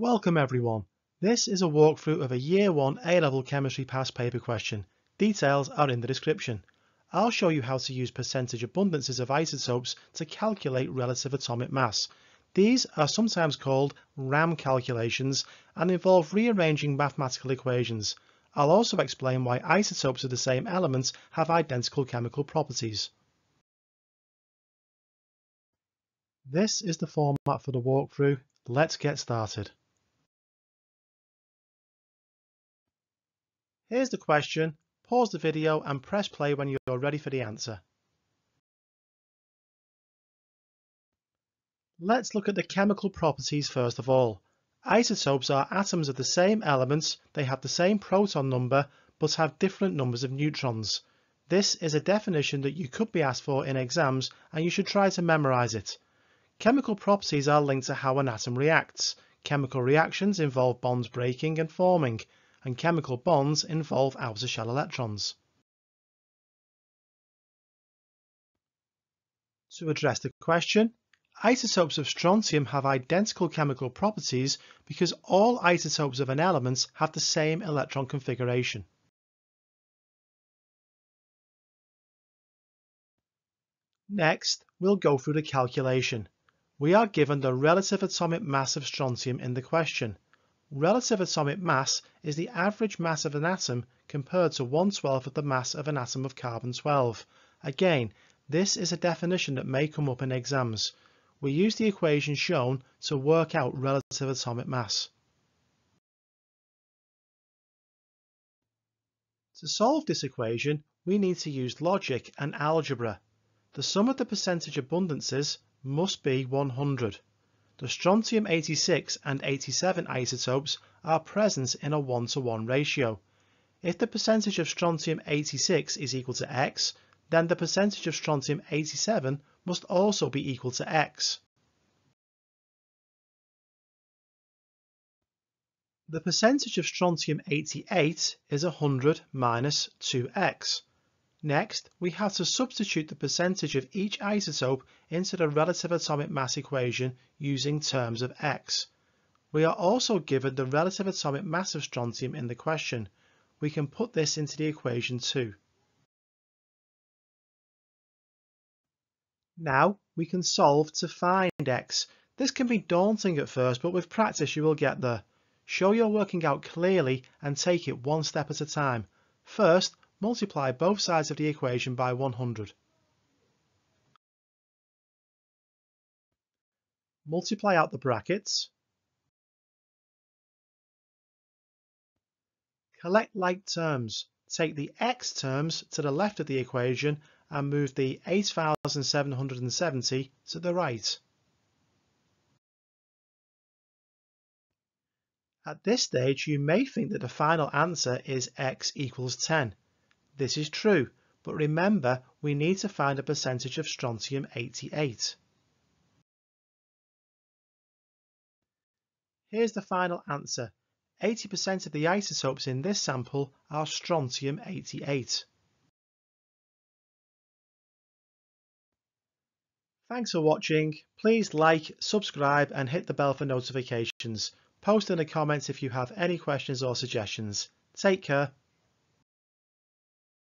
Welcome everyone. This is a walkthrough of a Year 1 A-level chemistry past paper question. Details are in the description. I'll show you how to use percentage abundances of isotopes to calculate relative atomic mass. These are sometimes called RAM calculations and involve rearranging mathematical equations. I'll also explain why isotopes of the same element have identical chemical properties. This is the format for the walkthrough. Let's get started. Here's the question. Pause the video and press play when you're ready for the answer. Let's look at the chemical properties first of all. Isotopes are atoms of the same elements. They have the same proton number but have different numbers of neutrons. This is a definition that you could be asked for in exams and you should try to memorize it. Chemical properties are linked to how an atom reacts. Chemical reactions involve bonds breaking and forming, and chemical bonds involve outer shell electrons. To address the question, isotopes of strontium have identical chemical properties because all isotopes of an element have the same electron configuration. Next, we'll go through the calculation. We are given the relative atomic mass of strontium in the question. Relative atomic mass is the average mass of an atom compared to 1/12 of the mass of an atom of carbon-12. Again, this is a definition that may come up in exams. We use the equation shown to work out relative atomic mass. To solve this equation, we need to use logic and algebra. The sum of the percentage abundances must be 100. The strontium 86 and 87 isotopes are present in a 1-to-1 ratio. If the percentage of strontium 86 is equal to X, then the percentage of strontium 87 must also be equal to X. The percentage of strontium 88 is 100 minus 2X. Next, we have to substitute the percentage of each isotope into the relative atomic mass equation using terms of X. We are also given the relative atomic mass of strontium in the question. We can put this into the equation too. Now we can solve to find X. This can be daunting at first, but with practice you will get there. Show your working out clearly and take it one step at a time. First, multiply both sides of the equation by 100. Multiply out the brackets. Collect like terms. Take the X terms to the left of the equation and move the 8,770 to the right. At this stage, you may think that the final answer is X equals 10. This is true, but remember we need to find a percentage of strontium 88. Here's the final answer. 80% of the isotopes in this sample are strontium 88. Thanks for watching. Please like, subscribe and hit the bell for notifications. Post in the comments if you have any questions or suggestions. Take care.